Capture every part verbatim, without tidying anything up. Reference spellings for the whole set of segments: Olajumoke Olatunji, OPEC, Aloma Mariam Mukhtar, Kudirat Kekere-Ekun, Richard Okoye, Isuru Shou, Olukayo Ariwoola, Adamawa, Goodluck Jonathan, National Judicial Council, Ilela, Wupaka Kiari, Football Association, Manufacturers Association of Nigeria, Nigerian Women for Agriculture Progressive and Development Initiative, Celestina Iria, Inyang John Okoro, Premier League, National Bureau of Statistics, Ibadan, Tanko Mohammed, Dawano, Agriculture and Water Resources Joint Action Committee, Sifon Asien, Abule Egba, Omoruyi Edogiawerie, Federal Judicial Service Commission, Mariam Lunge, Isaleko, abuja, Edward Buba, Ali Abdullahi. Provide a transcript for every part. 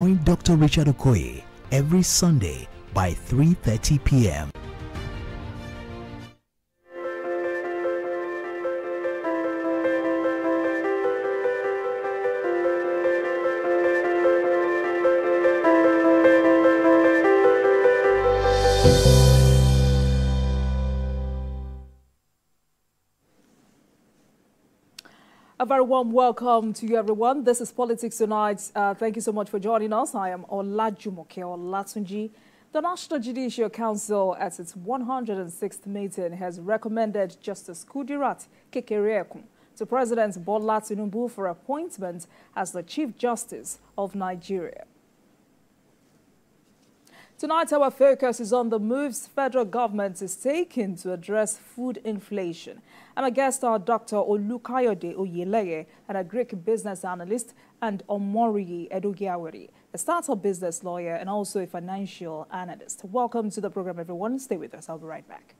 Join Doctor Richard Okoye every Sunday by three thirty p m A very warm welcome to you, everyone. This is Politics Tonight. Uh, thank you so much for joining us. I am Olajumoke Olatunji. The National Judicial Council, at its one hundred sixth meeting, has recommended Justice Kudirat Kekere-Ekun to President Bola Tinubu for appointment as the Chief Justice of Nigeria. Tonight, our focus is on the moves federal government is taking to address food inflation. And our guests are Doctor Olukayode Oyeleye, an agric business analyst, and Omoruyi Edogiawerie, a startup business lawyer and also a financial analyst. Welcome to the program, everyone. Stay with us. I'll be right back.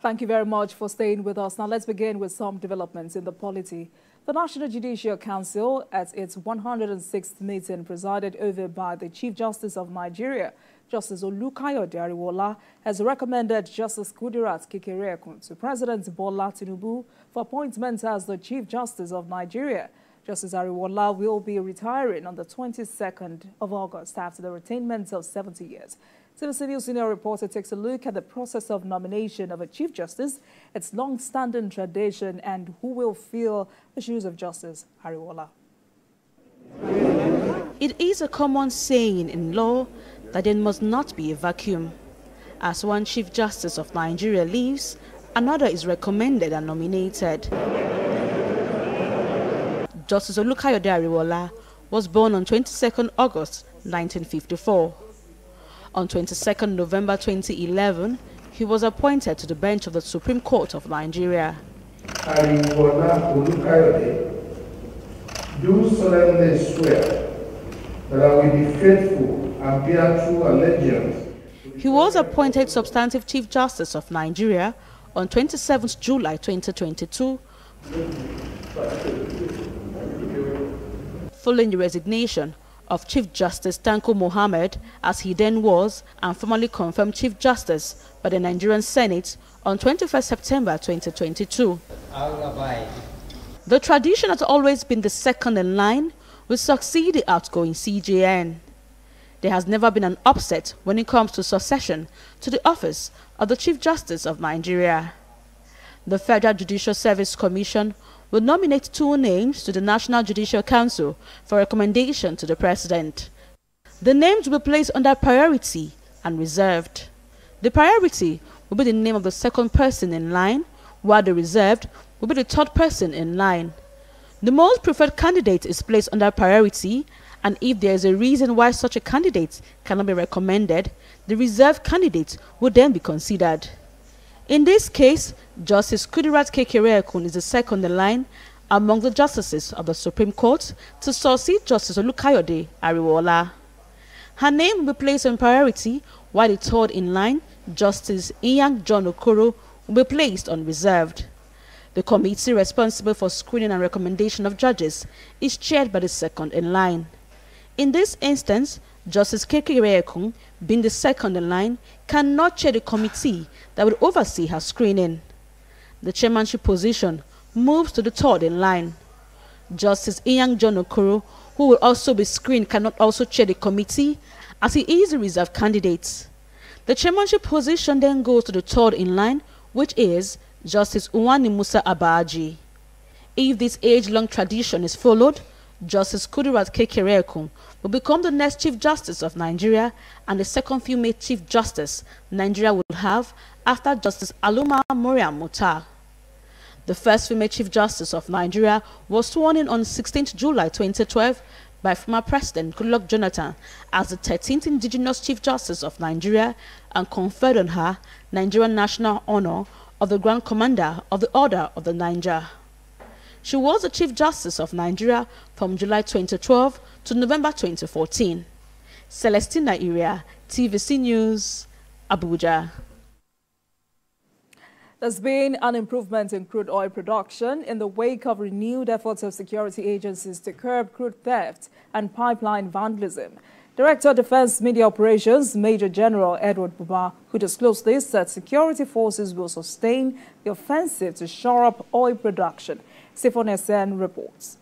Thank you very much for staying with us. Now let's begin with some developments in the polity. The National Judicial Council, at its one hundred sixth meeting presided over by the Chief Justice of Nigeria, Justice Olukayo Ariwoola, has recommended Justice Kudirat Kekere-Ekun to President Bola Tinubu for appointment as the Chief Justice of Nigeria. Justice Ariwoola will be retiring on the twenty-second of August after the attainment of seventy years. T V C News senior reporter takes a look at the process of nomination of a Chief Justice, its long-standing tradition, and who will fill the shoes of Justice Ariwoola. It is a common saying in law that there must not be a vacuum. As one Chief Justice of Nigeria leaves, another is recommended and nominated. Justice Olukayode Ariwoola was born on twenty-second August nineteen fifty-four. On twenty-second November twenty eleven, he was appointed to the bench of the Supreme Court of Nigeria. Ariwoola Olukayode, do solemnly swear that I will be faithful and bear true allegiance. He was appointed substantive Chief Justice of Nigeria on twenty-seventh July twenty twenty-two, following the resignation of Chief Justice Tanko Mohammed, as he then was, and formally confirmed Chief Justice by the Nigerian Senate on twenty-first September twenty twenty-two. The tradition has always been the second in line will succeed the outgoing C J N. There has never been an upset when it comes to succession to the office of the Chief Justice of Nigeria. The Federal Judicial Service Commission will nominate two names to the National Judicial Council for recommendation to the President. The names will be placed under priority and reserved. The priority will be the name of the second person in line, while the reserved will be the third person in line. The most preferred candidate is placed under priority, and if there is a reason why such a candidate cannot be recommended, the reserved candidate will then be considered. In this case, Justice Kudirat Kekere-Ekun is the second in line among the justices of the Supreme Court to succeed Justice Olukayode Ariwoola. Her name will be placed on priority, while the third in line, Justice Inyang John Okoro, will be placed on reserved. The committee responsible for screening and recommendation of judges is chaired by the second in line. In this instance, Justice Kekere-Ekun, being the second in line, cannot chair the committee that will oversee her screening. The chairmanship position moves to the third in line. Justice Inyang John Okoro, who will also be screened, cannot also chair the committee as he is a reserve candidate. The chairmanship position then goes to the third in line, which is Justice Uwani Musa Abaaji. If this age-long tradition is followed, Justice Kudirat Kekere-Ekun will become the next Chief Justice of Nigeria and the second female Chief Justice Nigeria will have after Justice Aloma Mariam Mukhtar. The first female Chief Justice of Nigeria was sworn in on sixteenth July twenty twelve by former President Goodluck Jonathan as the thirteenth Indigenous Chief Justice of Nigeria and conferred on her Nigerian National Honour of the Grand Commander of the Order of the Niger. She was the Chief Justice of Nigeria from July twenty twelve to November twenty fourteen. Celestina Iria, T V C News, Abuja. There's been an improvement in crude oil production in the wake of renewed efforts of security agencies to curb crude theft and pipeline vandalism. Director of Defense Media Operations, Major General Edward Buba, who disclosed this, said security forces will sustain the offensive to shore up oil production. Sifon S N reports.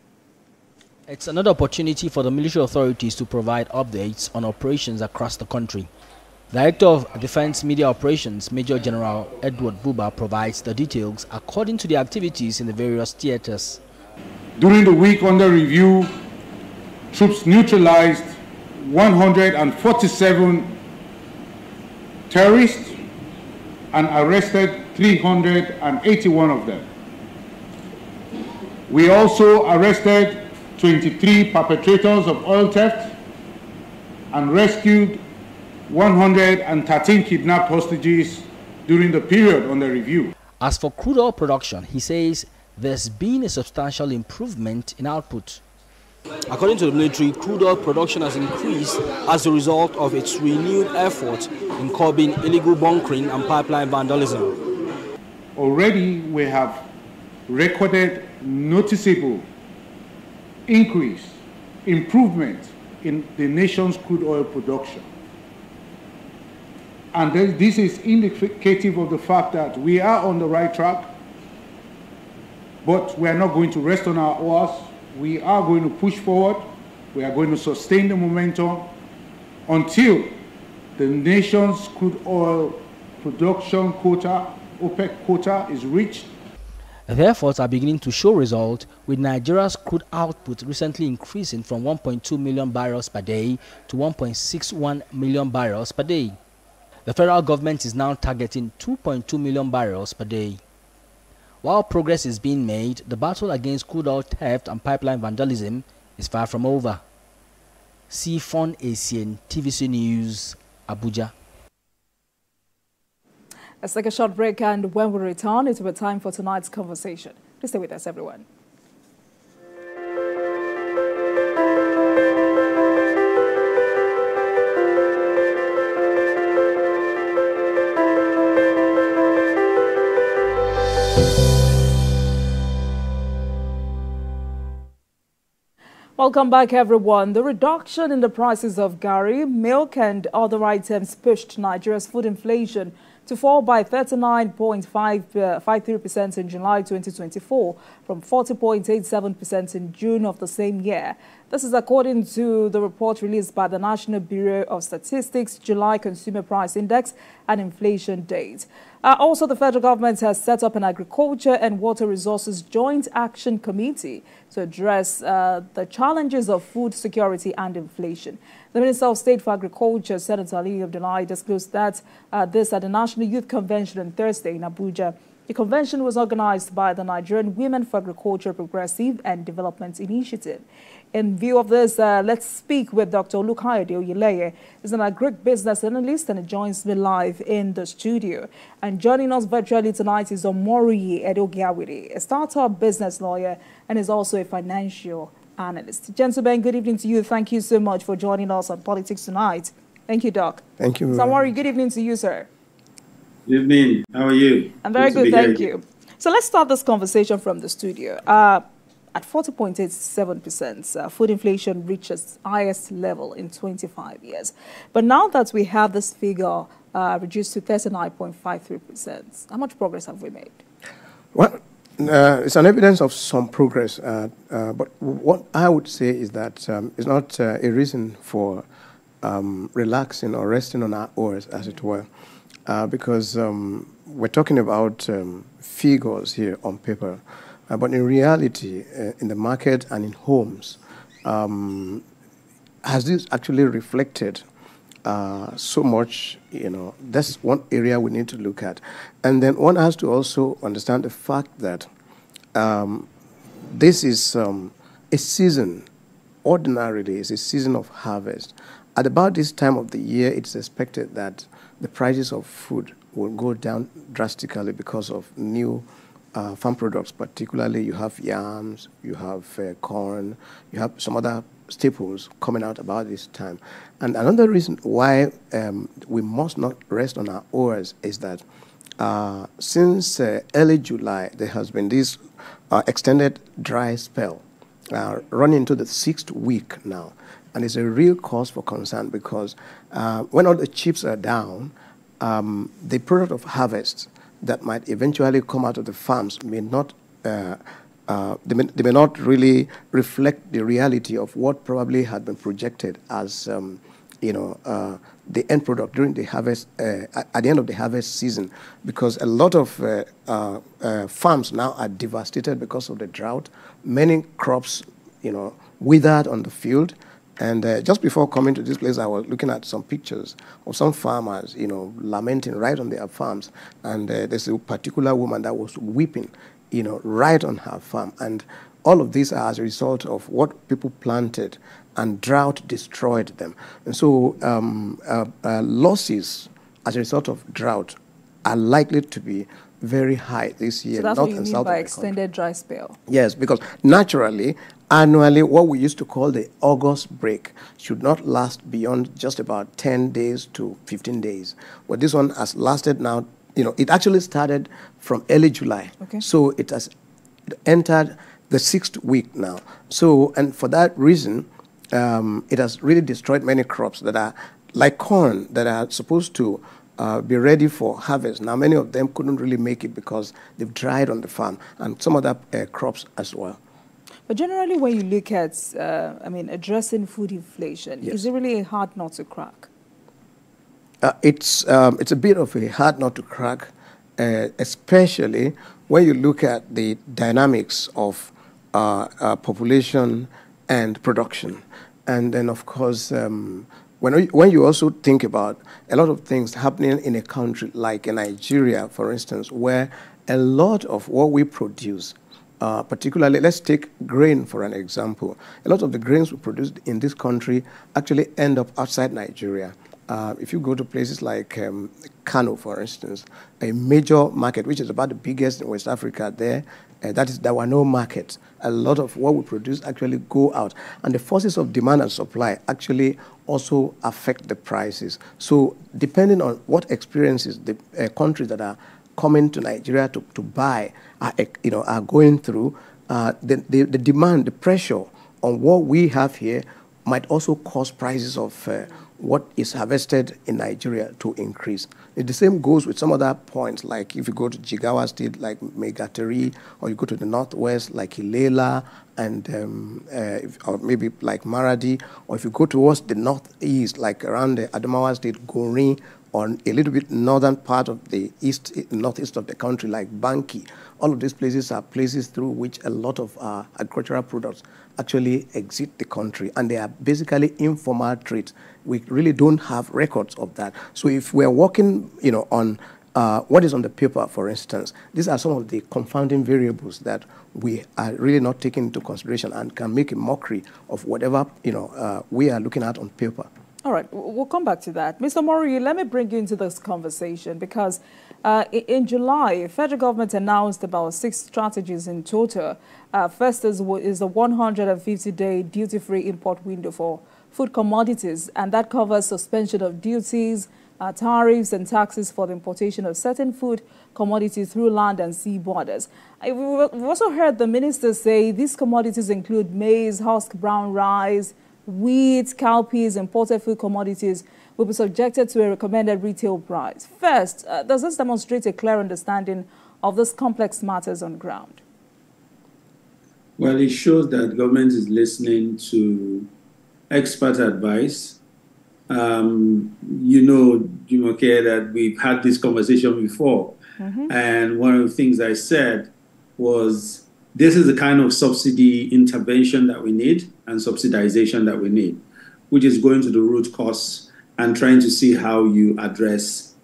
It's another opportunity for the military authorities to provide updates on operations across the country. Director of Defense Media Operations, Major General Edward Buba, provides the details according to the activities in the various theaters. During the week under review, troops neutralized one hundred forty-seven terrorists and arrested three hundred eighty-one of them. We also arrested twenty-three perpetrators of oil theft and rescued one hundred thirteen kidnapped hostages during the period under review. As for crude oil production, he says there's been a substantial improvement in output. According to the military, crude oil production has increased as a result of its renewed effort in curbing illegal bunkering and pipeline vandalism. Already we have recorded noticeable increase, improvement in the nation's crude oil production. And this is indicative of the fact that we are on the right track, but we are not going to rest on our oars. We are going to push forward. We are going to sustain the momentum until the nation's crude oil production quota, OPEC quota, is reached. The efforts are beginning to show results, with Nigeria's crude output recently increasing from one point two million barrels per day to one point six one million barrels per day. The federal government is now targeting two point two million barrels per day. While progress is being made, the battle against crude oil theft and pipeline vandalism is far from over. Sifon Asien, T V C News, Abuja. Let's take a short break, and when we return, it will be time for tonight's conversation. Please stay with us, everyone. Welcome back, everyone. The reduction in the prices of gari, milk and other items pushed Nigeria's food inflation to fall by thirty-nine point five three percent in July twenty twenty-four from forty point eight seven percent in June of the same year. This is according to the report released by the National Bureau of Statistics, July Consumer Price Index and Inflation Date. Uh, also, the federal government has set up an Agriculture and Water Resources Joint Action Committee to address uh, the challenges of food security and inflation. The Minister of State for Agriculture, Senator Ali Abdullahi, disclosed that uh, this at the National Youth Convention on Thursday in Abuja. The convention was organized by the Nigerian Women for Agriculture Progressive and Development Initiative. In view of this, uh, let's speak with Doctor Olukayode Oyeleye. He's an agribusiness analyst and he joins me live in the studio. And joining us virtually tonight is Omoruyi Edogiawerie, a startup business lawyer and is also a financial analyst. Gentlemen, good evening to you. Thank you so much for joining us on Politics Tonight. Thank you, Doc. Thank you. Samori, good evening to you, sir. Good evening. How are you? I'm very good, thank you. So let's start this conversation from the studio. Uh, At forty point eight seven percent, uh, food inflation reaches its highest level in twenty-five years. But now that we have this figure uh, reduced to thirty-nine point five three percent, how much progress have we made? Well, uh, it's an evidence of some progress. Uh, uh, but what I would say is that um, it's not uh, a reason for um, relaxing or resting on our oars, as it were, uh, because um, we're talking about um, figures here on paper. Uh, but in reality, uh, in the market and in homes, um, has this actually reflected uh, so much? You know, that's one area we need to look at. And then one has to also understand the fact that um, this is um, a season. Ordinarily, it's a season of harvest. At about this time of the year, it's expected that the prices of food will go down drastically because of new uh, farm products, particularly you have yams, you have uh, corn, you have some other staples coming out about this time. And another reason why um, we must not rest on our oars is that uh, since uh, early July, there has been this uh, extended dry spell uh, running into the sixth week now. And it's a real cause for concern because uh, when all the chips are down, um, the product of harvest that might eventually come out of the farms may not uh, Uh, they, may, they may not really reflect the reality of what probably had been projected as, um, you know, uh, the end product during the harvest, uh, at the end of the harvest season, because a lot of uh, uh, uh, farms now are devastated because of the drought. Many crops, you know, withered on the field. And uh, just before coming to this place, I was looking at some pictures of some farmers, you know, lamenting right on their farms. And uh, there's a particular woman that was weeping, you know, right on her farm. And all of these are as a result of what people planted, and drought destroyed them. And so um, uh, uh, losses as a result of drought are likely to be very high this year. So that's North what you mean by extended dry spell? Yes, because naturally, annually, what we used to call the August break should not last beyond just about ten days to fifteen days. But this one has lasted now. You know, it actually started from early July. Okay. So it has entered the sixth week now. So, and for that reason, um, it has really destroyed many crops that are, like corn, that are supposed to uh, be ready for harvest. Now, many of them couldn't really make it because they've dried on the farm, and some other uh, crops as well. But generally, when you look at, uh, I mean, addressing food inflation, yes, is it really a hard nut to crack? Uh, it's, um, it's a bit of a hard nut to crack, uh, especially when you look at the dynamics of uh, uh, population and production. And then, of course, um, when, we, when you also think about a lot of things happening in a country like in Nigeria, for instance, where a lot of what we produce, uh, particularly, let's take grain for an example. A lot of the grains we produce in this country actually end up outside Nigeria. Uh, if you go to places like um, Kano, for instance, a major market, which is about the biggest in West Africa there, uh, that is Dawano market. A lot of what we produce actually go out. And the forces of demand and supply actually also affect the prices. So depending on what experiences the uh, countries that are coming to Nigeria to, to buy are, you know, are going through, uh, the, the, the demand, the pressure on what we have here might also cause prices of uh, what is harvested in Nigeria to increase. The same goes with some other points, like if you go to Jigawa State, like Megateri, or you go to the northwest, like Ilela, and um, uh, if, or maybe like Maradi, or if you go towards the northeast, like around the Adamawa State, Gori, or a little bit northern part of the east, northeast of the country, like Banki. All of these places are places through which a lot of uh, agricultural products actually exit the country, and they are basically informal trade. We really don't have records of that. So if we're working, you know, on uh, what is on the paper, for instance, these are some of the confounding variables that we are really not taking into consideration and can make a mockery of whatever, you know, uh, we are looking at on paper. All right, we'll come back to that. Mister Omoruyi, let me bring you into this conversation because uh, in July, federal government announced about six strategies in total. Uh, first is, is the one hundred fifty day duty-free import window for food commodities, and that covers suspension of duties, uh, tariffs and taxes for the importation of certain food commodities through land and sea borders. I, we've also heard the minister say these commodities include maize, husk, brown rice, wheat, cowpeas, imported food commodities will be subjected to a recommended retail price. First, uh, does this demonstrate a clear understanding of these complex matters on ground? Well, it shows that government is listening to expert advice. Um, you know, Jim, okay, that we've had this conversation before. Mm-hmm. And one of the things I said was, this is the kind of subsidy intervention that we need and subsidization that we need, which is going to the root cause and trying to see how you address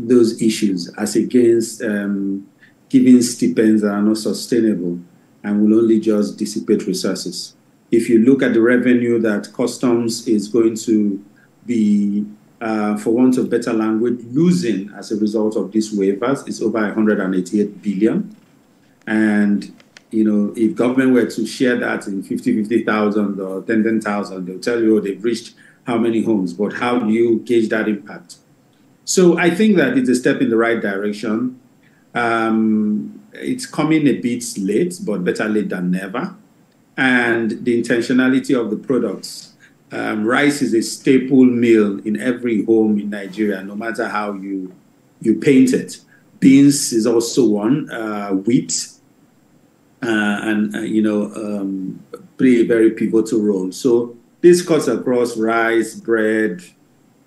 those issues as against um, giving stipends that are not sustainable and will only just dissipate resources. If you look at the revenue that customs is going to be, uh, for want of better language, losing as a result of these waivers, it's over one hundred eighty-eight billion. And, you know, if government were to share that in fifty, fifty thousand or ten, ten thousand, they'll tell you, oh, they've reached how many homes, but how do you gauge that impact? So I think that it's a step in the right direction. Um, it's coming a bit late, but better late than never. And the intentionality of the products. Um, rice is a staple meal in every home in Nigeria, no matter how you, you paint it. Beans is also one, uh, wheat, uh, and, uh, you know, um, play a very pivotal role. So this cuts across rice, bread,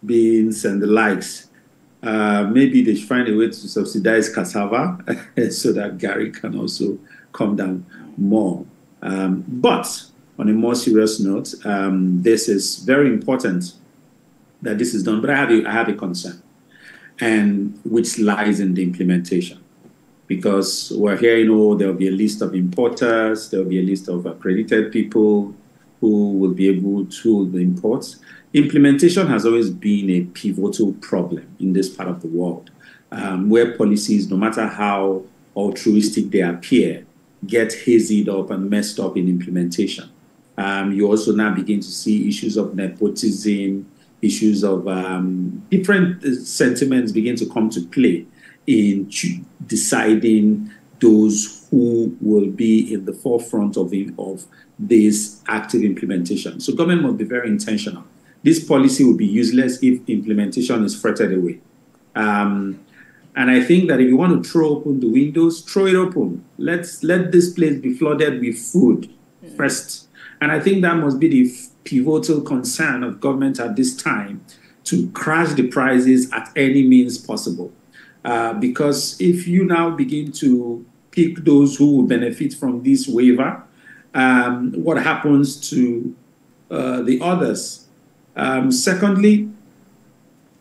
beans, and the likes. Uh, maybe they should find a way to subsidize cassava so that Gari can also come down more. Um, but on a more serious note, um, this is very important that this is done. But I have a, I have a concern, and which lies in the implementation, because we're hearing, oh, there will be a list of importers, there will be a list of accredited people who will be able to import. Implementation has always been a pivotal problem in this part of the world, um, where policies, no matter how altruistic they appear, get hazied up and messed up in implementation. Um, you also now begin to see issues of nepotism, issues of um, different sentiments begin to come to play in deciding those who will be in the forefront of, the, of this active implementation. So government must be very intentional. This policy will be useless if implementation is fretted away. Um, And I think that if you want to throw open the windows, throw it open. Let's let this place be flooded with food mm. first. And I think that must be the pivotal concern of government at this time, to crash the prices at any means possible. Uh, because if you now begin to pick those who will benefit from this waiver, um, what happens to uh, the others? Um, secondly,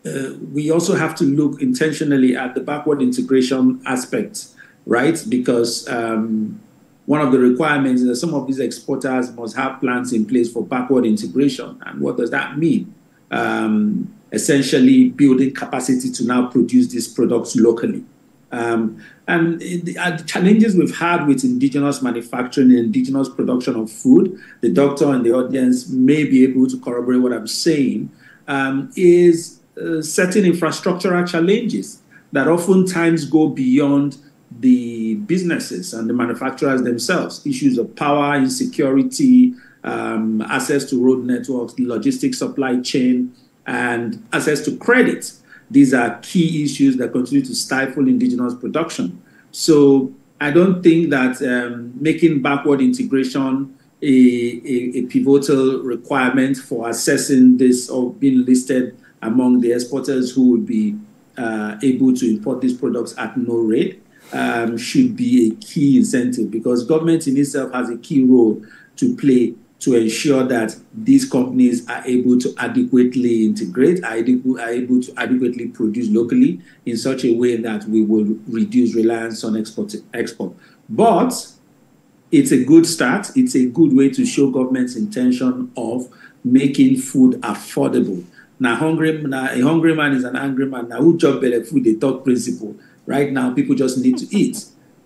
Uh, we also have to look intentionally at the backward integration aspect, right? Because um, one of the requirements is that some of these exporters must have plans in place for backward integration. And what does that mean? Um, essentially building capacity to now produce these products locally. Um, and the uh, challenges we've had with indigenous manufacturing and indigenous production of food, the doctor and the audience may be able to corroborate what I'm saying, um, is... Uh, certain infrastructural challenges that oftentimes go beyond the businesses and the manufacturers themselves. Issues of power, insecurity, um, access to road networks, logistics supply chain, and access to credit. These are key issues that continue to stifle indigenous production. So I don't think that um, making backward integration a, a, a pivotal requirement for assessing this or being listed among the exporters who would be uh, able to import these products at no rate um, should be a key incentive, because government in itself has a key role to play to ensure that these companies are able to adequately integrate, are, adequ are able to adequately produce locally in such a way that we will reduce reliance on export. export. But it's a good start. It's a good way to show government's intention of making food affordable. Now, hungry, now, a hungry man is an angry man. Now, who chop belle food, they talk principle. Right now, people just need to eat.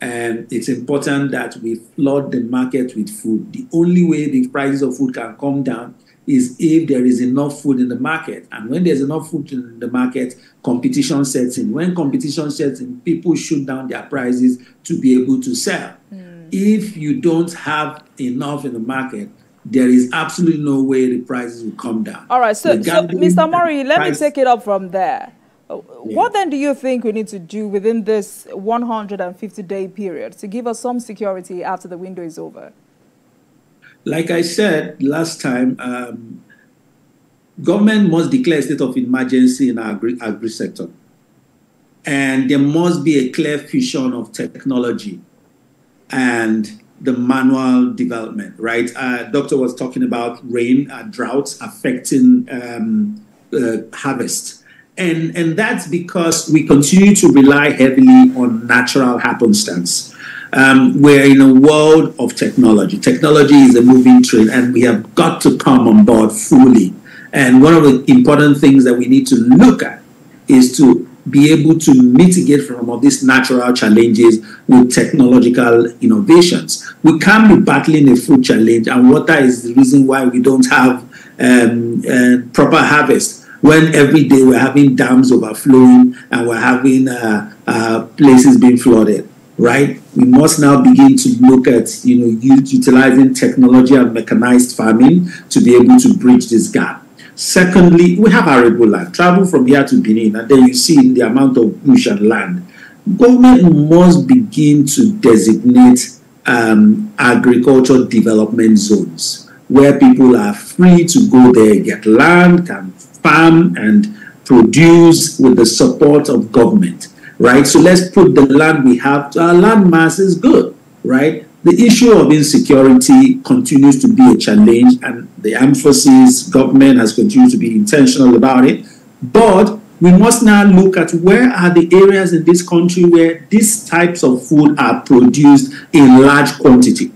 And it's important that we flood the market with food. The only way the prices of food can come down is if there is enough food in the market. And when there's enough food in the market, competition sets in. When competition sets in, people shoot down their prices to be able to sell. Mm. If you don't have enough in the market, there is absolutely no way the prices will come down. All right, so, so Mister Mori, let me take it up from there. Yeah. What then do you think we need to do within this one hundred fifty day period to give us some security after the window is over? Like I said last time, um, government must declare a state of emergency in our agri, agri sector. And there must be a clear fusion of technology and the manual development, right? Uh, doctor was talking about rain and droughts affecting um, uh, harvest. And, and that's because we continue to rely heavily on natural happenstance. Um, we're in a world of technology. Technology is a moving train, and we have got to come on board fully. And one of the important things that we need to look at is to be able to mitigate from some of these natural challenges with technological innovations. We can be battling a food challenge, and water is the reason why we don't have um, uh, proper harvest, when every day we're having dams overflowing and we're having uh, uh, places being flooded, right? We must now begin to look at, you know, utilizing technology and mechanized farming to be able to bridge this gap. Secondly, we have arable land. Travel from here to Benin, and then you see the amount of bush and land. Government must begin to designate um, agricultural development zones where people are free to go there, get land, can farm and produce with the support of government, right? So let's put the land we have. Our land mass is good, right? The issue of insecurity continues to be a challenge, and the emphasis government has continued to be intentional about it. But we must now look at where are the areas in this country where these types of food are produced in large quantity.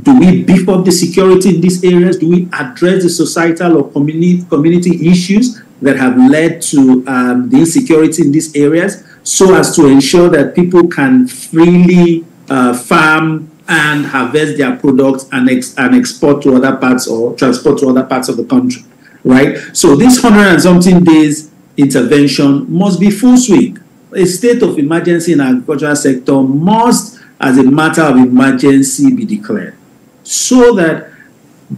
Do we beef up the security in these areas? Do we address the societal or community, community issues that have led to um, the insecurity in these areas, so as to ensure that people can freely uh, farm and harvest their products and, ex and export to other parts or transport to other parts of the country, right? So this one hundred and something days intervention must be full swing. A state of emergency in the agricultural sector must, as a matter of emergency, be declared, so that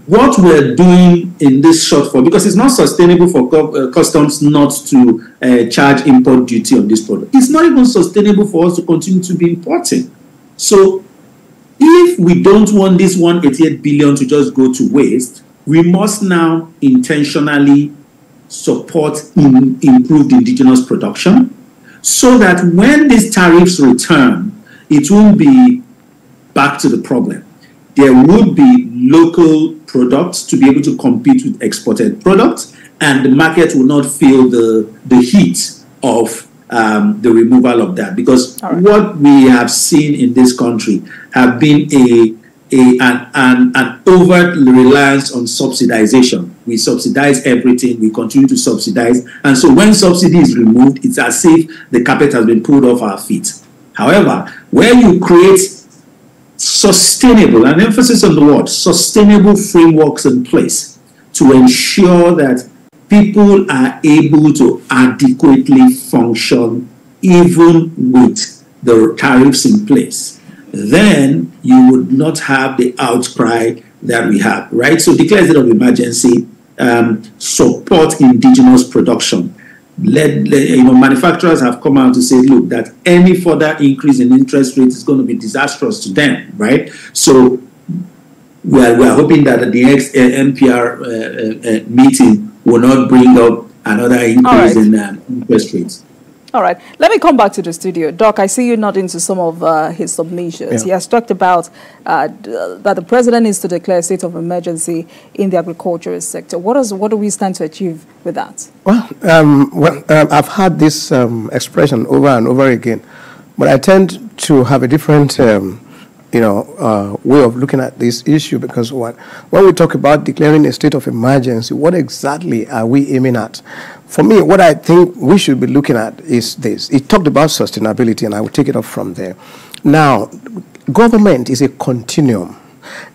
what we're doing in this shortfall, because it's not sustainable for co uh, customs not to uh, charge import duty on this product. It's not even sustainable for us to continue to be importing. So if we don't want this one hundred and eighty-eight billion dollars to just go to waste, we must now intentionally support in improved indigenous production, so that when these tariffs return, it won't be back to the problem. There would be local products to be able to compete with exported products, and the market will not feel the, the heat of Um, the removal of that, because right. what we have seen in this country have been a, a an, an, an overt reliance on subsidization. We subsidize everything, we continue to subsidize, and so when subsidy is removed, it's as if the carpet has been pulled off our feet. However, where you create sustainable, an emphasis on the word, sustainable frameworks in place to ensure that people are able to adequately function even with the tariffs in place, then you would not have the outcry that we have, right? So declare state of emergency, um, support indigenous production. Let, let, you know, manufacturers have come out to say, look, that any further increase in interest rates is going to be disastrous to them, right? So we're, we're hoping that at the next uh, N P R uh, uh, meeting, will not bring up another increase right. in uh, interest rates. All right. Let me come back to the studio. Doc, I see you nodding to some of uh, his submissions. Yeah. He has talked about uh, that the president needs to declare a state of emergency in the agricultural sector. What, is, what do we stand to achieve with that? Well, um, well um, I've heard this um, expression over and over again, but I tend to have a different um, you know, uh, way of looking at this issue, because what, when we talk about declaring a state of emergency, what exactly are we aiming at? For me, what I think we should be looking at is this. It talked about sustainability, and I will take it up from there. Now, government is a continuum.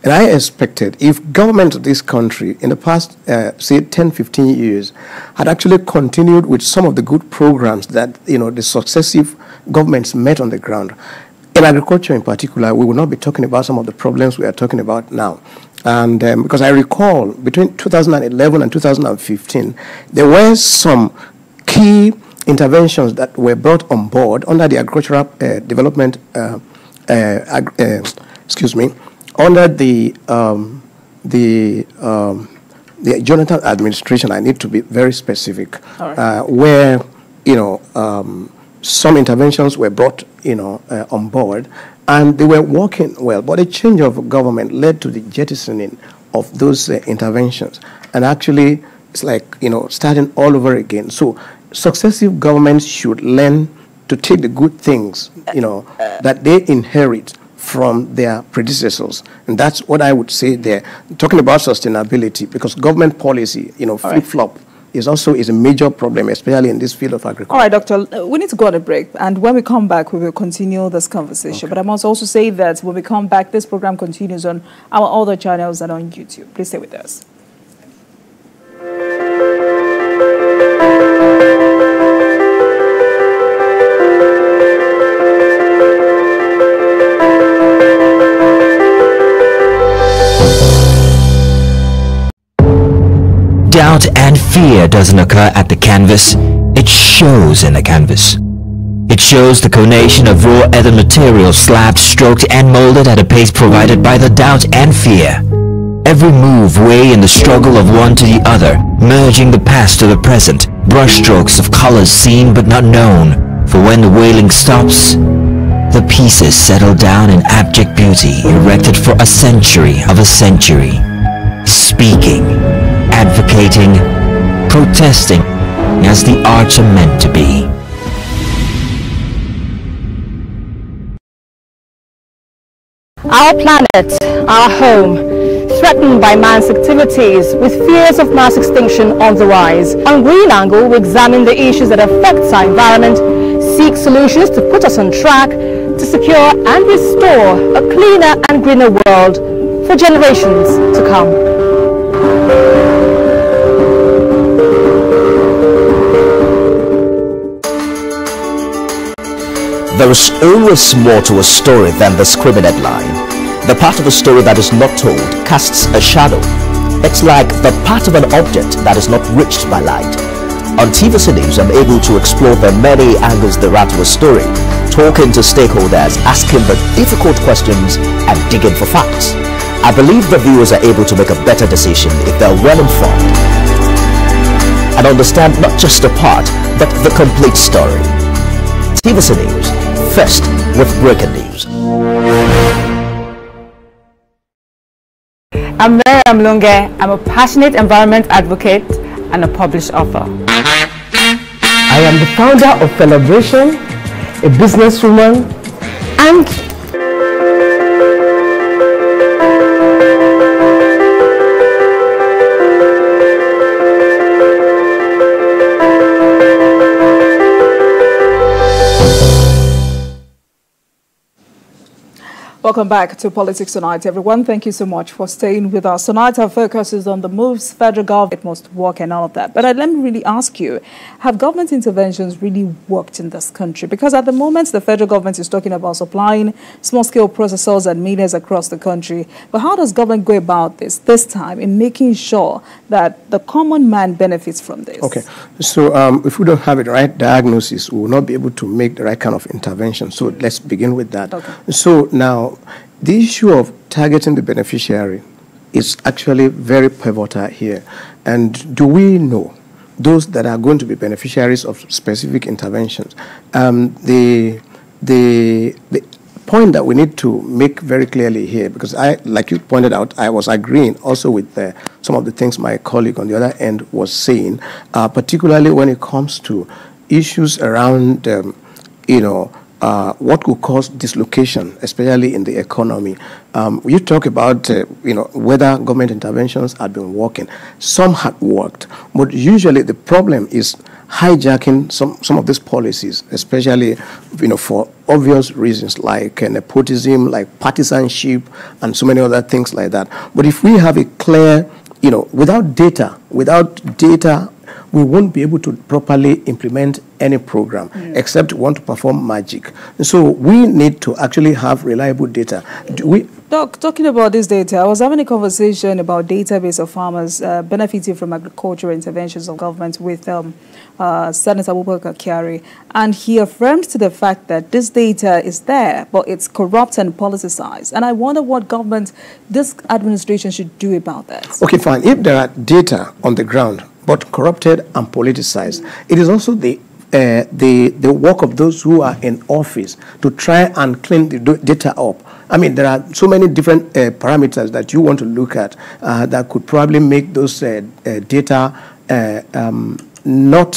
And I expected if government of this country in the past, uh, say, ten, fifteen years, had actually continued with some of the good programs that, you know, the successive governments met on the ground, in agriculture in particular, we will not be talking about some of the problems we are talking about now. And um, because I recall between two thousand eleven and two thousand fifteen, there were some key interventions that were brought on board under the agricultural uh, development, uh, uh, ag uh, excuse me, under the, um, the, um, the Jonathan administration. I need to be very specific, all right. uh, where, you know, um, some interventions were brought, you know, uh, on board, and they were working well. But a change of government led to the jettisoning of those uh, interventions, and actually, it's like, you know, starting all over again. So, successive governments should learn to take the good things, you know, that they inherit from their predecessors, and that's what I would say there. Talking about sustainability, because government policy, you know, flip flop. is also is a major problem, especially in this field of agriculture. All right, Doctor, we need to go on a break, and when we come back, we will continue this conversation. Okay. But I must also say that when we come back, this program continues on our other channels and on YouTube. Please stay with us. Doubt and fear doesn't occur at the canvas, it shows in the canvas. It shows the coordination of raw other materials slabbed, stroked and molded at a pace provided by the doubt and fear. Every move weigh in the struggle of one to the other, merging the past to the present, brushstrokes of colors seen but not known. For when the wailing stops, the pieces settle down in abject beauty erected for a century of a century. Speaking, advocating, protesting, as the arts are meant to be. Our planet, our home, threatened by man's activities, with fears of mass extinction on the rise. On Green Angle, we examine the issues that affect our environment, seek solutions to put us on track, to secure and restore a cleaner and greener world for generations to come. There is always more to a story than the scribbled headline. The part of a story that is not told casts a shadow. It's like the part of an object that is not reached by light. On T V C News, I'm able to explore the many angles there are to a story, talking to stakeholders, asking the difficult questions, and digging for facts. I believe the viewers are able to make a better decision if they're well informed and understand not just a part, but the complete story. T V C News, first with breaking news. I'm Mariam Lunge. I'm a passionate environment advocate and a published author. I am the founder of Celebration, a businesswoman, and welcome back to Politics Tonight, everyone. Thank you so much for staying with us. Tonight, our focus is on the moves federal government must work and all of that. But let me really ask you, have government interventions really worked in this country? Because at the moment, the federal government is talking about supplying small-scale processors and millers across the country. But how does government go about this, this time, in making sure that the common man benefits from this? Okay. So um, if we don't have the right diagnosis, we will not be able to make the right kind of intervention. So let's begin with that. Okay. So now, the issue of targeting the beneficiary is actually very pivotal here. And do we know those that are going to be beneficiaries of specific interventions? Um, the, the, the point that we need to make very clearly here, because I, like you pointed out, I was agreeing also with uh, some of the things my colleague on the other end was saying, uh, particularly when it comes to issues around, um, you know, Uh, what could cause dislocation, especially in the economy. Um, you talk about, uh, you know, whether government interventions have been working. Some had worked, but usually the problem is hijacking some, some of these policies, especially, you know, for obvious reasons like uh, nepotism, like partisanship, and so many other things like that. But if we have a clear, you know, without data, without data, we won't be able to properly implement any program, mm, except want to perform magic. So we need to actually have reliable data. Do we Doc, talking about this data, I was having a conversation about database of farmers uh, benefiting from agricultural interventions of government with um, uh, Senator Wupaka Kiari, and he affirms to the fact that this data is there, but it's corrupt and politicized. And I wonder what government, this administration should do about that. Okay, fine. If there are data on the ground, but corrupted and politicized, mm-hmm, it is also the, uh, the, the work of those who are in office to try and clean the data up. I mean, there are so many different uh, parameters that you want to look at uh, that could probably make those uh, uh, data uh, um, not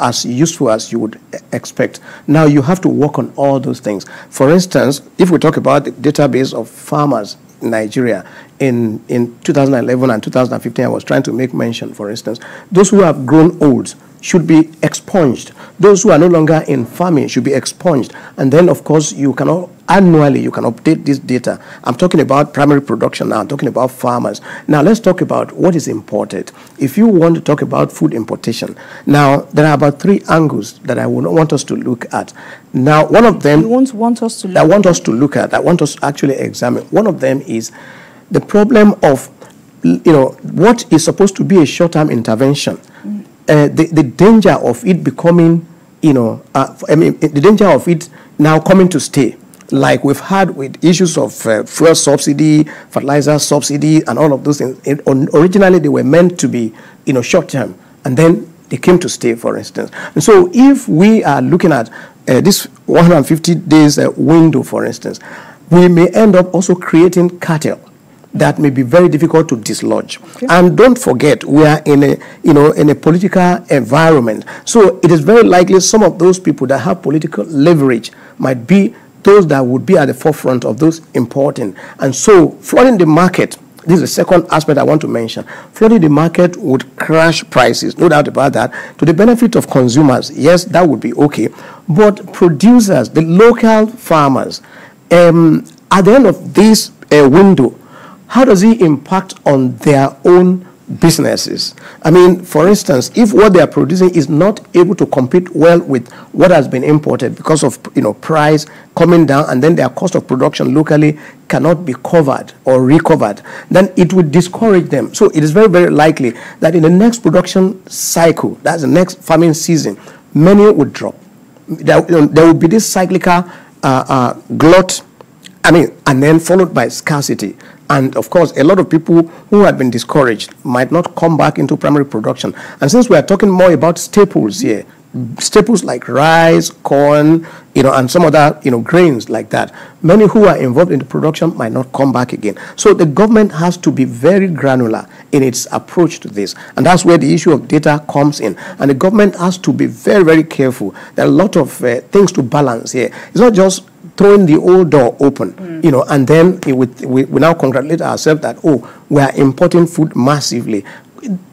as useful as you would expect. Now, you have to work on all those things. For instance, if we talk about the database of farmers in Nigeria, in, in two thousand eleven and two thousand fifteen, I was trying to make mention, for instance, those who have grown old should be expunged. Those who are no longer in farming should be expunged. And then, of course, you cannot, annually, you can update this data. I'm talking about primary production now. I'm talking about farmers. Now, let's talk about what is imported. If you want to talk about food importation, now, there are about three angles that I would want us to look at. Now, one of them... You won't want us to look at. I want us to look at, I want us to actually examine. One of them is the problem of, you know, what is supposed to be a short-term intervention. Mm. Uh, the, the danger of it becoming, you know, uh, I mean, the danger of it now coming to stay, like we've had with issues of uh, fuel subsidy, fertilizer subsidy, and all of those things. It, on, originally, they were meant to be, you know, short-term, and then they came to stay, for instance. And so if we are looking at uh, this one hundred fifty days uh, window, for instance, we may end up also creating cartel that may be very difficult to dislodge. Okay. And don't forget, we are in a, you know, in a political environment. So it is very likely some of those people that have political leverage might be those that would be at the forefront of those importing. And so flooding the market, this is the second aspect I want to mention. Flooding the market would crash prices, no doubt about that, to the benefit of consumers. Yes, that would be okay. But producers, the local farmers, um, at the end of this uh, window, how does it impact on their own businesses? I mean, for instance, if what they are producing is not able to compete well with what has been imported because of, you know, price coming down, and then their cost of production locally cannot be covered or recovered, then it would discourage them. So it is very, very likely that in the next production cycle, that's the next farming season, many would drop. There, you know, there will be this cyclical uh, uh, glut, I mean, and then followed by scarcity. And, of course, a lot of people who had been discouraged might not come back into primary production. And since we are talking more about staples here, staples like rice, corn, you know, and some other, you know, grains like that, many who are involved in the production might not come back again. So the government has to be very granular in its approach to this. And that's where the issue of data comes in. And the government has to be very, very careful. There are a lot of uh, things to balance here. It's not just throwing the old door open, mm. you know, and then it would, we, we now congratulate ourselves that, oh, we are importing food massively.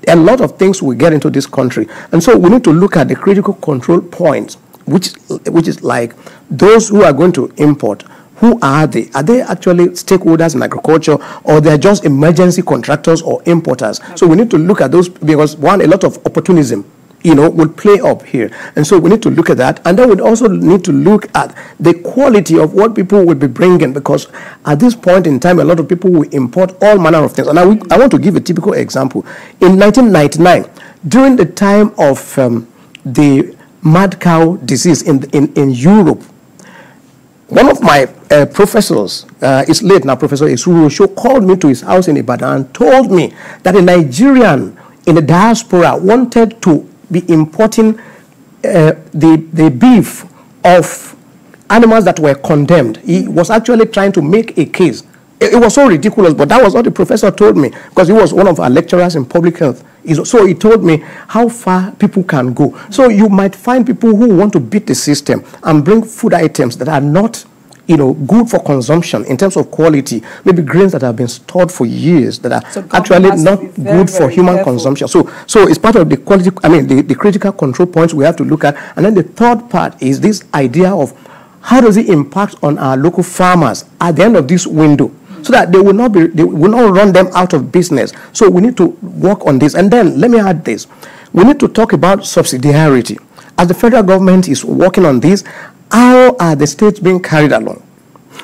A lot of things will get into this country. And so we need to look at the critical control points, which, which is like those who are going to import. Who are they? Are they actually stakeholders in agriculture, or they're just emergency contractors or importers? Okay. So we need to look at those, because, one, a lot of opportunism, you know, would play up here. And so we need to look at that. And then we also need to look at the quality of what people will be bringing, because at this point in time, a lot of people will import all manner of things. And I, will, I want to give a typical example. In nineteen ninety-nine, during the time of um, the mad cow disease in, in, in Europe, one of my uh, professors, uh, it's late now, Professor Isuru Shou, called me to his house in Ibadan and told me that a Nigerian in the diaspora wanted to be importing uh, the, the beef of animals that were condemned. He was actually trying to make a case. It, it was so ridiculous, but that was what the professor told me, because he was one of our lecturers in public health. So he told me how far people can go. So you might find people who want to beat the system and bring food items that are not, you know, good for consumption in terms of quality, maybe grains that have been stored for years that are so actually not very, good for human careful. consumption. So, so it's part of the quality, I mean, the, the critical control points we have to look at. And then the third part is this idea of how does it impact on our local farmers at the end of this window, mm-hmm. so that they will not be, they will not run them out of business. So we need to work on this. And then let me add this: we need to talk about subsidiarity. As the federal government is working on this, how are the states being carried along?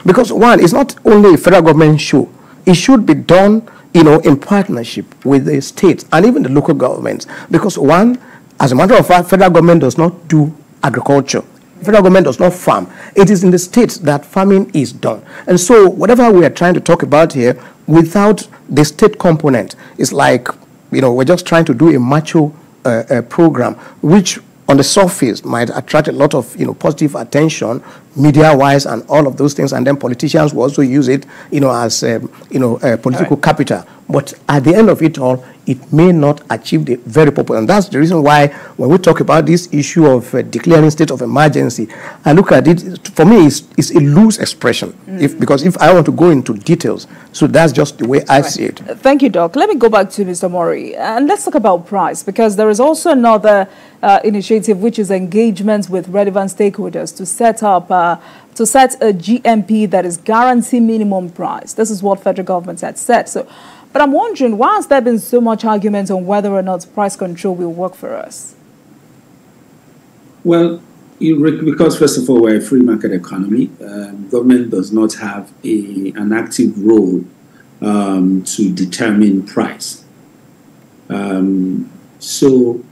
Because, one, it's not only a federal government show. It should be done, you know, in partnership with the states and even the local governments. Because, one, as a matter of fact, federal government does not do agriculture. Federal government does not farm. It is in the states that farming is done. And so whatever we are trying to talk about here, without the state component, it's like, you know, we're just trying to do a macho uh, uh, program, which on the surface might attract a lot of, you know, positive attention, media-wise and all of those things, and then politicians will also use it, you know, as, um, you know, uh, political capital. But at the end of it all, it may not achieve the very purpose. And that's the reason why when we talk about this issue of uh, declaring state of emergency, I look at it, for me, it's, it's a loose expression, mm. if, because if I want to go into details, so that's just the way I right. see it. Thank you, Doc. Let me go back to Mister Mori, and let's talk about price, because there is also another uh, initiative, which is engagements with relevant stakeholders to set up uh, to set a G M P that is guarantee minimum price. This is what federal government had set. So, but I'm wondering, why has there been so much argument on whether or not price control will work for us? Well, you, because first of all, we're a free market economy. Um, government does not have a, an active role um, to determine price. Um, so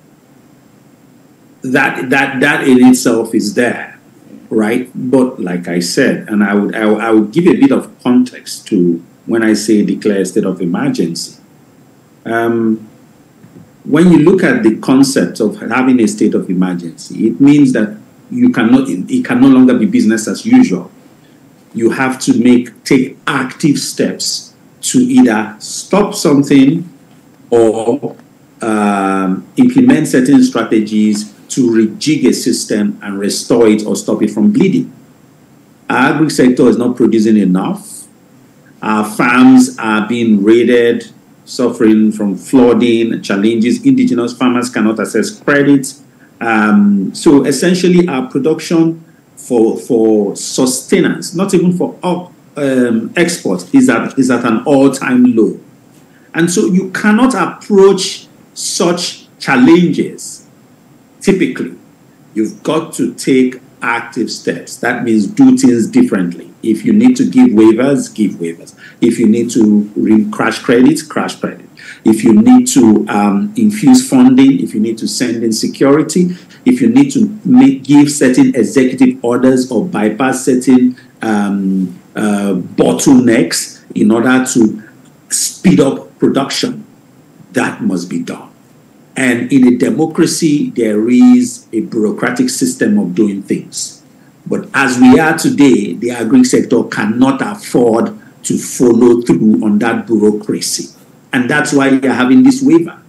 that, that, that in itself is there, right? But like I said, and I would, I, I would give a bit of context to when I say declare state of emergency. Um, when you look at the concept of having a state of emergency, it means that you cannot, it can no longer be business as usual. You have to make, take active steps to either stop something or um, implement certain strategies to rejig a system and restore it or stop it from bleeding. Our agri sector is not producing enough. Our farms are being raided, suffering from flooding challenges. Indigenous farmers cannot access credit. Um, so essentially, our production for for sustenance, not even for up, um, export, is at is at an all-time low. And so you cannot approach such challenges. Typically, you've got to take active steps. That means do things differently. If you need to give waivers, give waivers. If you need to crash credit, crash credit. If you need to um, infuse funding, if you need to send in security, if you need to make, give certain executive orders or bypass certain um, uh, bottlenecks in order to speed up production, that must be done. And in a democracy, there is a bureaucratic system of doing things. But as we are today, the agri sector cannot afford to follow through on that bureaucracy. And that's why we are having this waiver.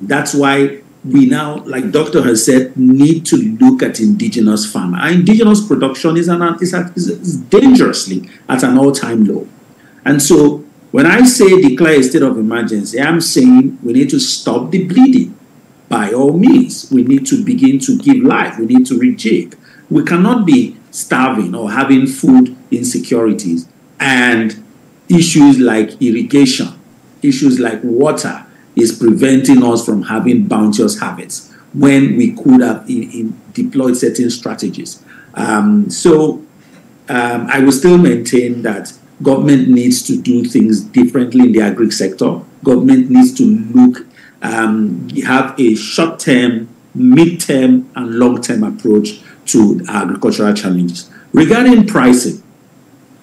That's why we now, like Doctor has said, need to look at indigenous farmers. Our indigenous production is, an, is, at, is dangerously at an all-time low. And so when I say declare a state of emergency, I'm saying we need to stop the bleeding. By all means, we need to begin to give life. We need to rejig. We cannot be starving or having food insecurities and issues like irrigation, issues like water is preventing us from having bounteous harvests when we could have in, in deployed certain strategies. Um, so um, I will still maintain that government needs to do things differently in the agri sector. Government needs to look, um, have a short-term, mid-term and long-term approach to agricultural challenges. Regarding pricing,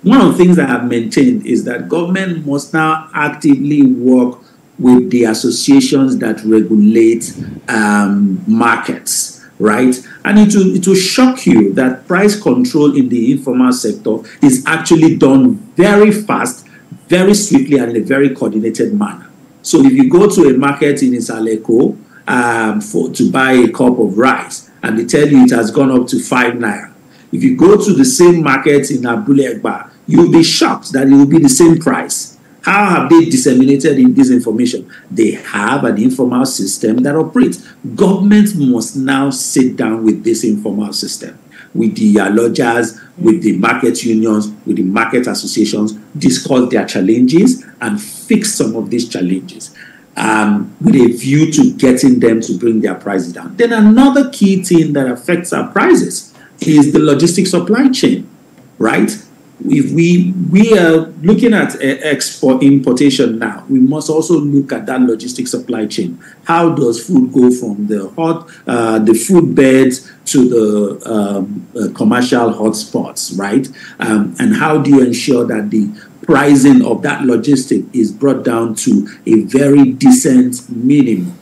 one of the things that I've maintained is that government must now actively work with the associations that regulate um, markets, right? And it will, it will shock you that price control in the informal sector is actually done very fast, very swiftly, and in a very coordinated manner. So if you go to a market in Isaleko um, for to buy a cup of rice, and they tell you it has gone up to five naira. If you go to the same market in Abule Egba, you'll be shocked that it will be the same price. How have they disseminated in this information? They have an informal system that operates. Government must now sit down with this informal system, with the lodgers, with the market unions, with the market associations, discuss their challenges and fix some of these challenges. Um, with a view to getting them to bring their prices down. Then another key thing that affects our prices is the logistic supply chain, right? If we, we are looking at uh, export importation now, we must also look at that logistic supply chain. How does food go from the hot, uh, the food beds to the um, uh, commercial hotspots, right? Um, and how do you ensure that the pricing of that logistic is brought down to a very decent minimum?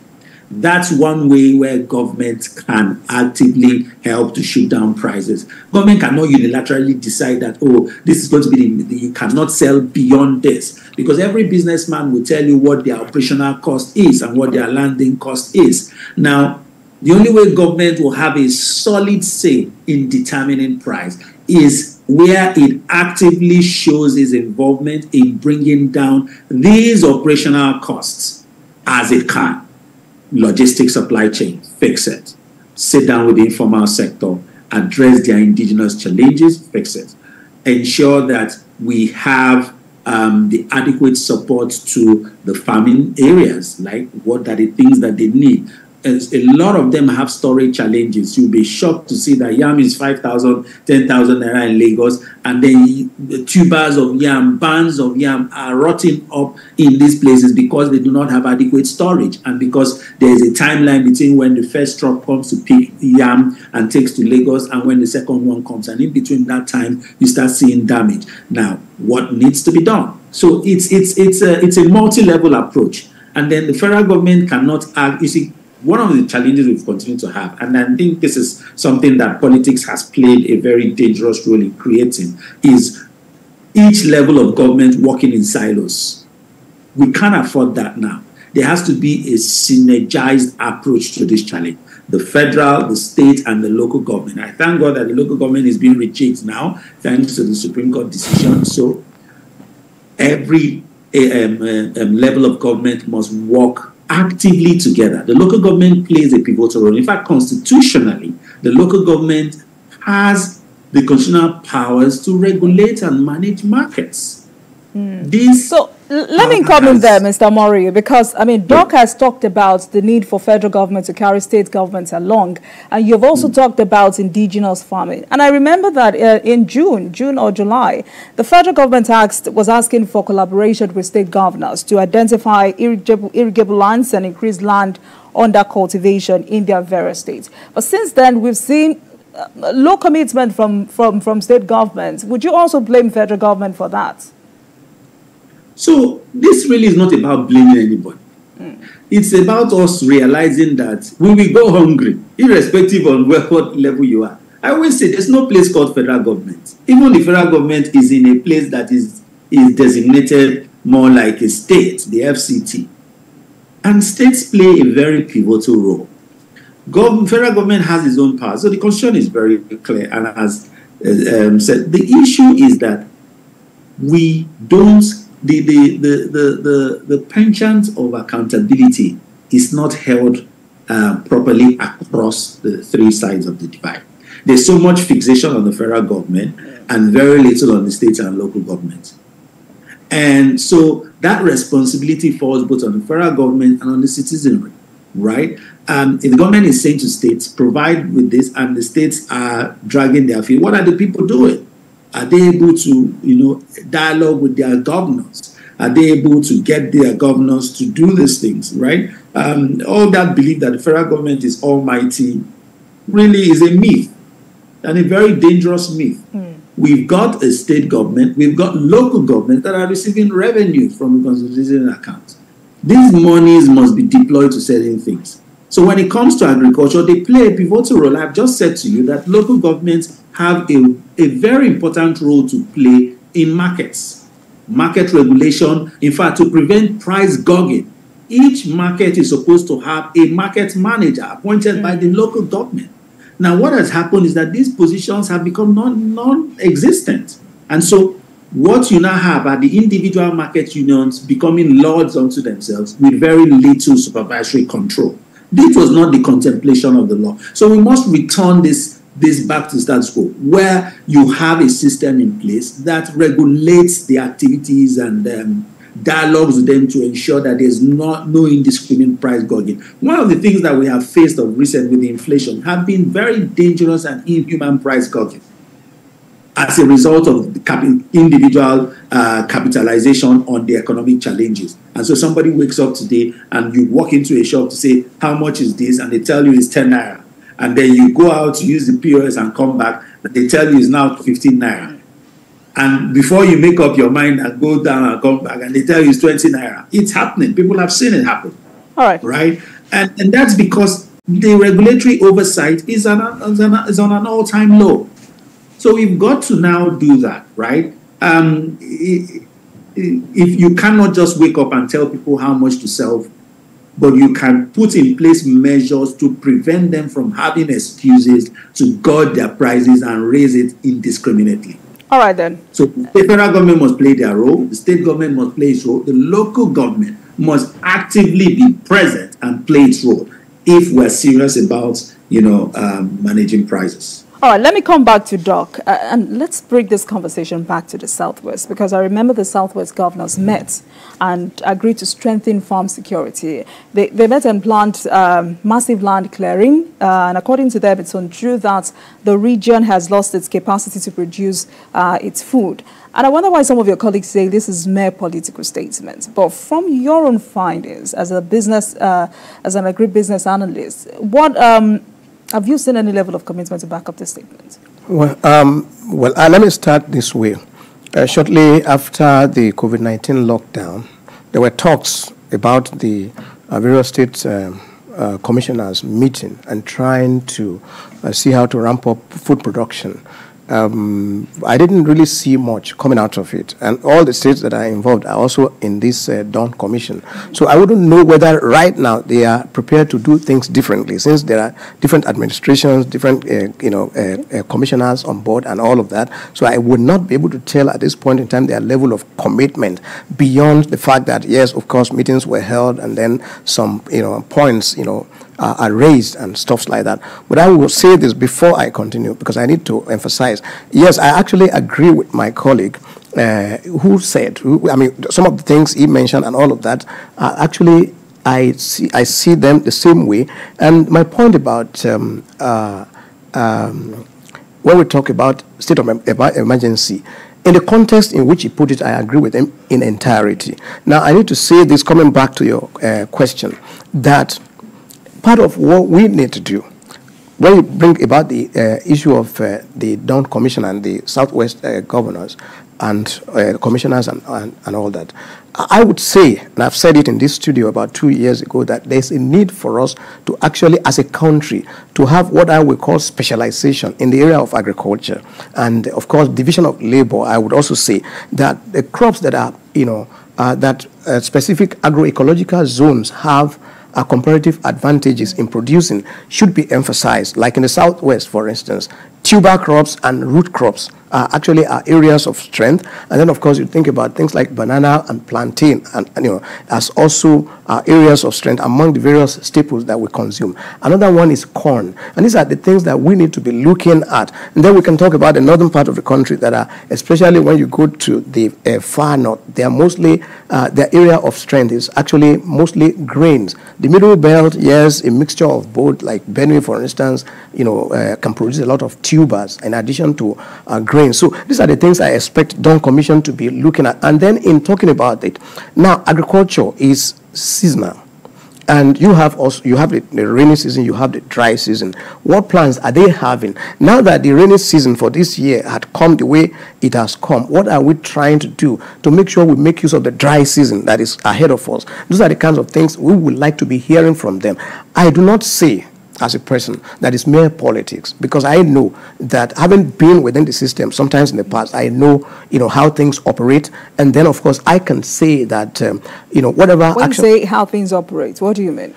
That's one way where government can actively help to shoot down prices. Government cannot unilaterally decide that, oh, this is going to be, the, you cannot sell beyond this. Because every businessman will tell you what their operational cost is and what their landing cost is. Now, the only way government will have a solid say in determining price is where it actively shows its involvement in bringing down these operational costs as it can. Logistics supply chain, fix it. Sit down with the informal sector, address their indigenous challenges, fix it. Ensure that we have um, the adequate support to the farming areas, like what are the things that they need. As a lot of them have storage challenges. You'll be shocked to see that yam is five thousand, ten thousand naira in Lagos, and then the tubers of yam, bands of yam are rotting up in these places because they do not have adequate storage, and because there is a timeline between when the first truck comes to pick yam and takes to Lagos and when the second one comes, and in between that time you start seeing damage. Now, what needs to be done? So it's it's it's a it's a multi-level approach, and then the federal government cannot act. You see, one of the challenges we've continued to have, and I think this is something that politics has played a very dangerous role in creating, is each level of government working in silos. We can't afford that now. There has to be a synergized approach to this challenge. The federal, the state, and the local government. I thank God that the local government is being rejected now, thanks to the Supreme Court decision. So every um, um, level of government must work actively together. The local government plays a pivotal role. In fact, constitutionally, the local government has the constitutional powers to regulate and manage markets. Mm. These so let me come in there, Mister Omoruyi, because, I mean, Doc has talked about the need for federal government to carry state governments along, and you've also mm. talked about indigenous farming. And I remember that uh, in June, June or July, the federal government asked, was asking for collaboration with state governors to identify irrigable, irrigable lands and increase land under cultivation in their various states. But since then, we've seen uh, low commitment from, from, from state governments. Would you also blame federal government for that? So this really is not about blaming anybody. Mm. It's about us realizing that when we go hungry, irrespective of where, what level you are. I always say there's no place called federal government. Even the federal government is in a place that is, is designated more like a state, the F C T. And states play a very pivotal role. Gov- federal government has its own power. So the constitution is very clear. And as uh, um, said, the issue is that we don't The, the, the, the, the, the penchant of accountability is not held uh, properly across the three sides of the divide. There's so much fixation on the federal government and very little on the state and local government. And so that responsibility falls both on the federal government and on the citizenry, right? Um, if the government is saying to states, provide with this, and the states are dragging their feet, what are the people doing? Are they able to, you know, dialogue with their governors? Are they able to get their governors to do these things, right? Um, all that belief that the federal government is almighty really is a myth, and a very dangerous myth. Mm. We've got a state government, we've got local government that are receiving revenue from the constitutional accounts. These monies must be deployed to certain things. So when it comes to agriculture, they play a pivotal role. I've just said to you that local governments have a, a very important role to play in markets, market regulation, in fact, to prevent price gouging. Each market is supposed to have a market manager appointed mm-hmm. by the local government. Now, what has happened is that these positions have become non, non-existent. And so what you now have are the individual market unions becoming lords unto themselves with very little supervisory control. This was not the contemplation of the law. So we must return this, this back to status quo, where you have a system in place that regulates the activities and um, dialogues with them to ensure that there's not, no indiscriminate price gouging. One of the things that we have faced of recent with the inflation have been very dangerous and inhuman price gouging as a result of the capi individual uh, capitalization on the economic challenges. And so somebody wakes up today and you walk into a shop to say, how much is this? And they tell you it's ten naira. And then you go out to use the P O S and come back, and they tell you it's now fifteen naira. And before you make up your mind and go down and come back, and they tell you it's twenty naira. It's happening. People have seen it happen. All right. Right? And, and that's because the regulatory oversight is, an, is, an, is on an all-time low. So we've got to now do that, right? Um, it, If you cannot just wake up and tell people how much to sell, but you can put in place measures to prevent them from having excuses to guard their prices and raise it indiscriminately. All right, then. So the federal government must play their role. The state government must play its role. The local government must actively be present and play its role if we're serious about, you know, um, managing prices. All right, let me come back to Doc, uh, and let's bring this conversation back to the Southwest, because I remember the Southwest governors met and agreed to strengthen farm security. They, they met and planned um, massive land clearing, uh, and according to them, it's untrue that the region has lost its capacity to produce uh, its food. And I wonder why some of your colleagues say this is mere political statements. But from your own findings as a business, uh, as an agribusiness analyst, what... Um, have you seen any level of commitment to back up this statement? Well, um, well uh, let me start this way. Uh, shortly after the COVID nineteen lockdown, there were talks about the uh, various state uh, uh, commissioners meeting and trying to uh, see how to ramp up food production. Um, I didn't really see much coming out of it. And all the states that are involved are also in this uh, Dawn Commission. So I wouldn't know whether right now they are prepared to do things differently, since there are different administrations, different uh, you know, uh, uh, commissioners on board and all of that. So I would not be able to tell at this point in time their level of commitment beyond the fact that, yes, of course, meetings were held and then some you know, points, you know, are raised and stuff like that. But I will say this before I continue, because I need to emphasize. Yes, I actually agree with my colleague uh, who said, who, I mean, some of the things he mentioned and all of that are actually, I see, I see them the same way. And my point about um, uh, um, when we talk about state of emergency, in the context in which he put it, I agree with him in entirety. Now, I need to say this, coming back to your uh, question, that part of what we need to do, when you bring about the uh, issue of uh, the Dawn Commission and the Southwest uh, governors and uh, commissioners and, and, and all that, I would say, and I've said it in this studio about two years ago, that there's a need for us to actually, as a country, to have what I would call specialization in the area of agriculture. And, of course, division of labor, I would also say that the crops that are, you know, uh, that uh, specific agroecological zones have our comparative advantages in producing should be emphasized. Like in the Southwest, for instance, tuber crops and root crops are actually are areas of strength. And then, of course, you think about things like banana and plantain, and, and you know, as also uh, areas of strength among the various staples that we consume. Another one is corn, and these are the things that we need to be looking at. And then we can talk about the northern part of the country that are, especially when you go to the uh, far north, they are mostly uh, their area of strength is actually mostly grains. The middle belt, yes, a mixture of both, like Benue, for instance, you know, uh, can produce a lot of tubers in addition to uh, grains. So these are the things I expect Dawn Commission to be looking at. And then in talking about it, now agriculture is seasonal. And you have also you have the, the rainy season, you have the dry season. What plans are they having? Now that the rainy season for this year had come the way it has come, what are we trying to do to make sure we make use of the dry season that is ahead of us? Those are the kinds of things we would like to be hearing from them. I do not say, as a person, that is mere politics, because I know that, having been within the system sometimes in the past, I know you know how things operate, and then of course I can say that um, you know whatever. When you say how things operate, what do you mean?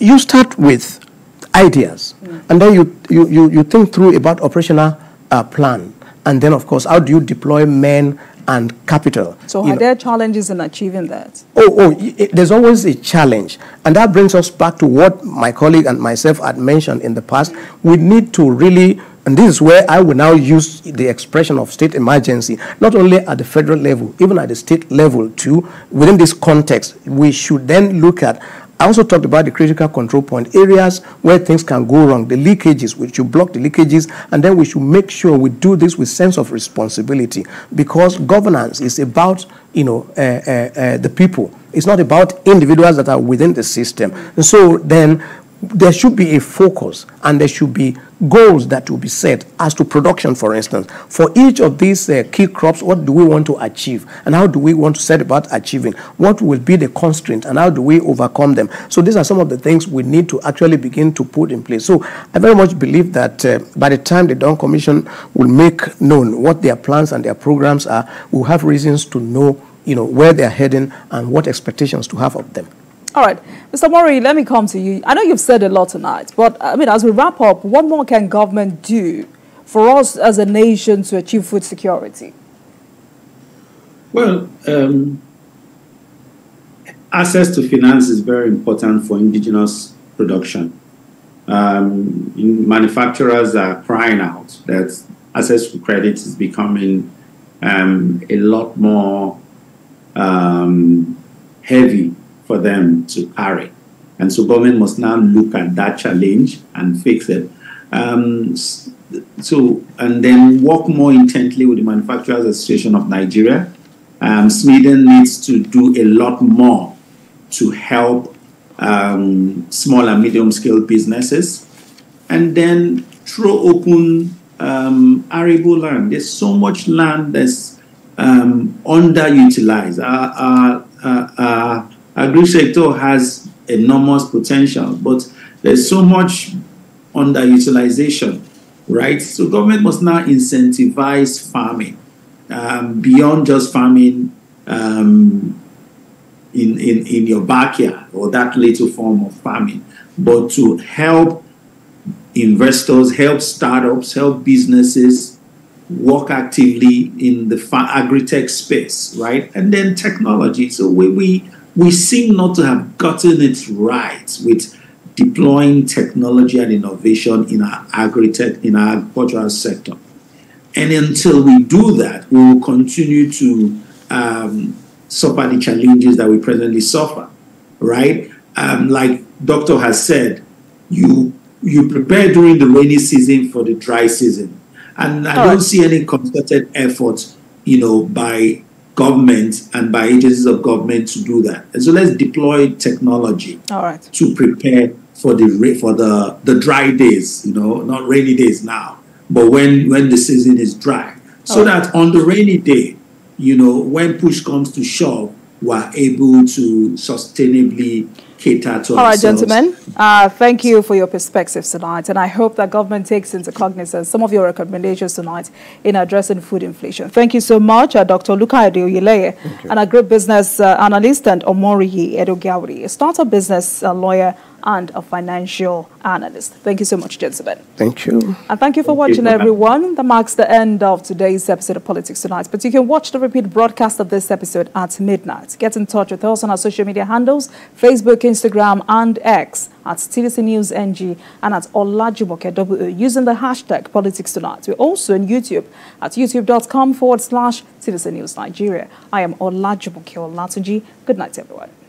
You start with ideas, mm. and then you you you you think through about operational uh, plan, and then of course how do you deploy men and capital. So are there challenges in achieving that? Oh, oh it, there's always a challenge. And that brings us back to what my colleague and myself had mentioned in the past. We need to really, and this is where I will now use the expression of state emergency, not only at the federal level, even at the state level too, within this context, we should then look at. I also talked about the critical control point, areas where things can go wrong, the leakages, we should block the leakages, and then we should make sure we do this with sense of responsibility, because governance is about you know, uh, uh, uh, the people. It's not about individuals that are within the system. And so then there should be a focus, and there should be goals that will be set as to production, for instance, for each of these uh, key crops. What do we want to achieve, and how do we want to set about achieving? What will be the constraint, and how do we overcome them? So these are some of the things we need to actually begin to put in place. So I very much believe that uh, by the time the Dawn Commission will make known what their plans and their programs are, we'll have reasons to know, you know, where they're heading and what expectations to have of them. All right, Mister Mori, let me come to you. I know you've said a lot tonight, but I mean, as we wrap up, what more can government do for us as a nation to achieve food security? Well, um, access to finance is very important for indigenous production. Um, manufacturers are crying out that access to credit is becoming um, a lot more um, heavy for them to carry, and so government must now look at that challenge and fix it. Um, so, and then work more intently with the Manufacturers Association of Nigeria. Um, Sweden needs to do a lot more to help um, small and medium-scale businesses, and then throw open um, arable land. There's so much land that's um, underutilized. Our, our, our, Agri sector has enormous potential, but there's so much underutilization, right? So government must now incentivize farming um, beyond just farming um, in, in, in your backyard or that little form of farming, but to help investors, help startups, help businesses work actively in the agri-tech space, right? And then technology. So we, we We seem not to have gotten it right with deploying technology and innovation in our agri-tech, in our agricultural sector. And until we do that, we will continue to um, suffer the challenges that we presently suffer, right? Um, like Doctor has said, you, you prepare during the rainy season for the dry season. And I don't see any concerted effort, you know, by government and by agencies of government to do that. And so let's deploy technology All right. to prepare for the for the the dry days, you know, not rainy days now, but when when the season is dry, so right. that on the rainy day, you know, when push comes to shove, we're able to sustainably cater to All ourselves. All right, gentlemen, uh, thank you for your perspectives tonight, and I hope that government takes into cognizance some of your recommendations tonight in addressing food inflation. Thank you so much, uh, Doctor Olukayode Oyeleye, an agribusiness uh, analyst, and Omoruyi Edogiawerie, a startup business uh, lawyer and a financial analyst. Thank you so much, gentlemen. Thank you. And thank you for thank watching, you. everyone. That marks the end of today's episode of Politics Tonight. But you can watch the repeat broadcast of this episode at midnight. Get in touch with us on our social media handles, Facebook, Instagram, and X, at T V C News N G, and at Olajumoke W, using the hashtag Politics Tonight. We're also on YouTube at youtube dot com forward slash T V C News Nigeria. I am Olajumoke Olatunji. Good night, everyone.